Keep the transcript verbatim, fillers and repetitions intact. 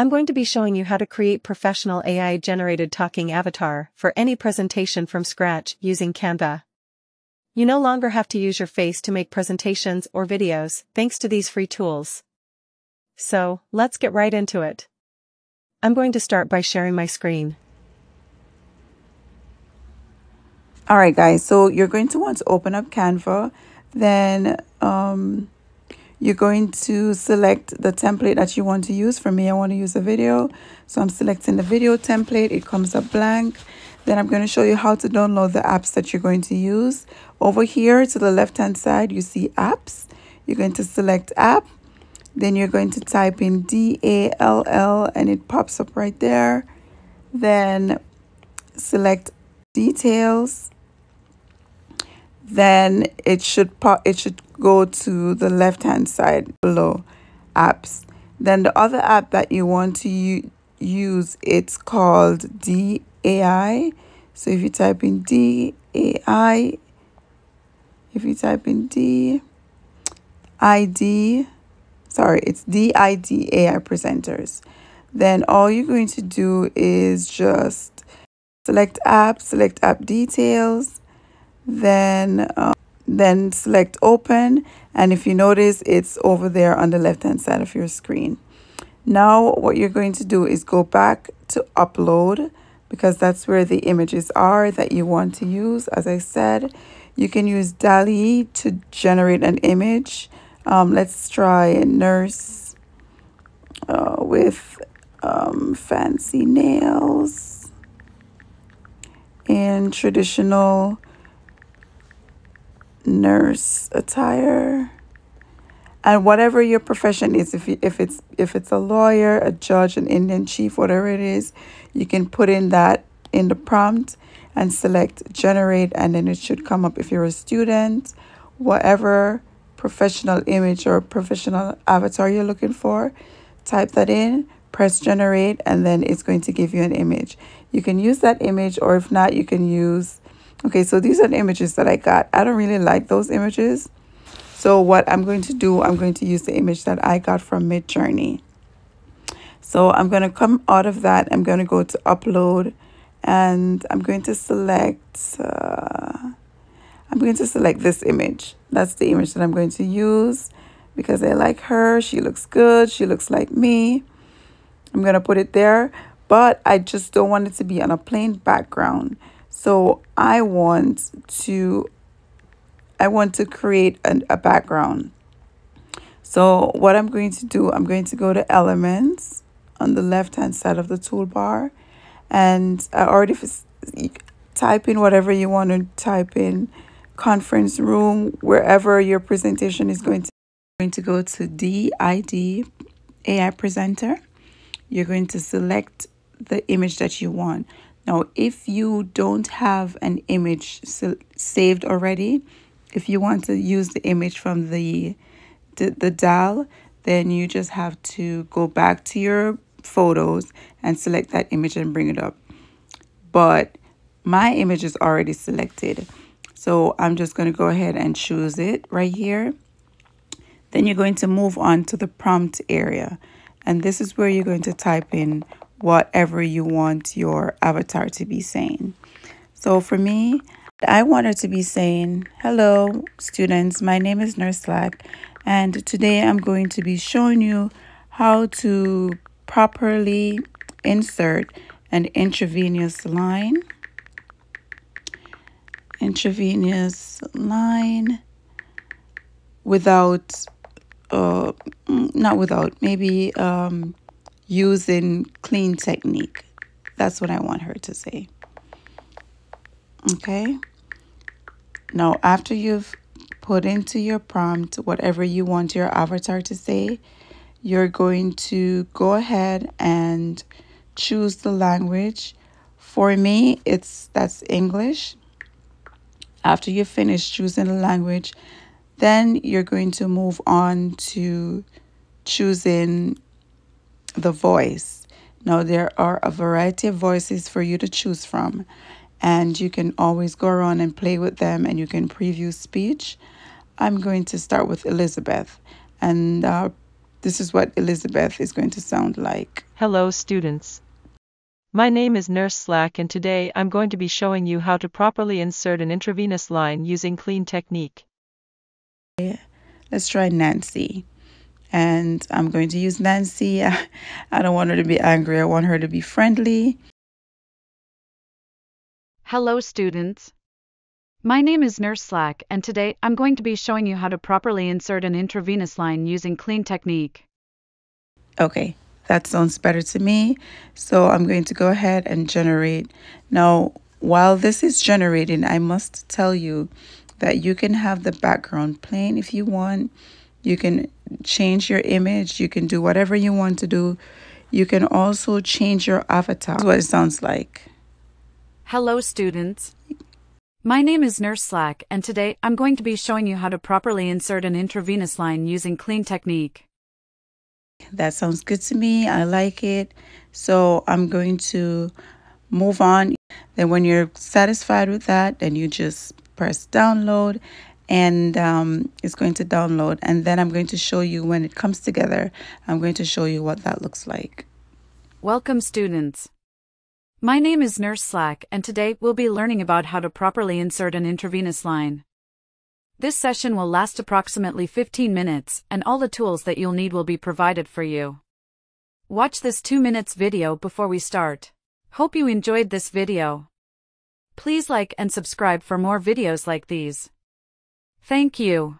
I'm going to be showing you how to create professional A I-generated talking avatar for any presentation from scratch using Canva. You no longer have to use your face to make presentations or videos thanks to these free tools. So, let's get right into it. I'm going to start by sharing my screen. Alright guys, so you're going to want to open up Canva, then um, you're going to select the template that you want to use. For me, I want to use a video, so I'm selecting the video template. It comes up blank. Then I'm going to show you how to download the apps that you're going to use. Over here to the left hand side, you see apps. You're going to select app. Then you're going to type in D A L L and it pops up right there. Then select details. Then it should pop, it should go to the left hand side below apps. Then the other app that you want to use, it's called D A I. So if you type in D A I, if you type in D I D, sorry, it's D I D A I presenters. Then all you're going to do is just select app, select app details, then um, then select open, and if you notice, it's over there on the left hand side of your screen. Now what you're going to do is go back to upload, because that's where the images are that you want to use. As I said, you can use D A L L E to generate an image. Um, let's try a nurse uh, with um, fancy nails in traditional nurse attire. And whatever your profession is, if you, if it's if it's a lawyer, a judge, an Indian chief, whatever it is, you can put in that in the prompt and select generate, and then it should come up. If you're a student, whatever professional image or professional avatar you're looking for, type that in, press generate, and then it's going to give you an image. You can use that image, or if not, you can use... Okay, so these are the images that I got. I don't really like those images. So what I'm going to do, I'm going to use the image that I got from Midjourney. So I'm going to come out of that. I'm going to go to upload, and I'm going to select, uh, I'm going to select this image. That's the image that I'm going to use because I like her. She looks good. She looks like me. I'm going to put it there, but I just don't want it to be on a plain background. So I want to I want to create an, a background. So what I'm going to do, I'm going to go to Elements on the left-hand side of the toolbar, and I already type in whatever you want to type in, conference room, wherever your presentation is going to. You're going to go to D I D A I presenter. You're going to select the image that you want. Now, if you don't have an image saved already, if you want to use the image from the, the, the D A L L, then you just have to go back to your photos and select that image and bring it up. But my image is already selected, so I'm just going to go ahead and choose it right here. Then you're going to move on to the prompt area, and this is where you're going to type in whatever you want your avatar to be saying. So for me, I want her to be saying, "Hello students, my name is Nurse Slack, and today I'm going to be showing you how to properly insert an intravenous line intravenous line without uh not without maybe um using clean technique." That's what I want her to say. Okay. Now, after you've put into your prompt whatever you want your avatar to say, you're going to go ahead and choose the language. For me, it's that's English. After you finish choosing the language, then you're going to move on to choosing the voice. Now, there are a variety of voices for you to choose from, and you can always go around and play with them, and you can preview speech. I'm going to start with Elizabeth, and uh, This is what Elizabeth is going to sound like. Hello students. My name is Nurse Slack and today I'm going to be showing you how to properly insert an intravenous line using clean technique. Yeah. Let's try Nancy. And I'm going to use Nancy. I, I don't want her to be angry. I want her to be friendly. Hello students. My name is Nurse Slack and today I'm going to be showing you how to properly insert an intravenous line using clean technique. Okay, that sounds better to me. So I'm going to go ahead and generate. Now, while this is generating, I must tell you that you can have the background plain if you want. You can change your image. You can do whatever you want to do. You can also change your avatar. That's what it sounds like. Hello, students. My name is Nurse Slack, and today I'm going to be showing you how to properly insert an intravenous line using clean technique. That sounds good to me. I like it. So I'm going to move on. Then when you're satisfied with that, then you just press download. And um, it's going to download, and then I'm going to show you when it comes together. I'm going to show you what that looks like. Welcome students. My name is Nurse Slack, and today we'll be learning about how to properly insert an intravenous line. This session will last approximately fifteen minutes, and all the tools that you'll need will be provided for you. Watch this two minutes video before we start. Hope you enjoyed this video. Please like and subscribe for more videos like these. Thank you.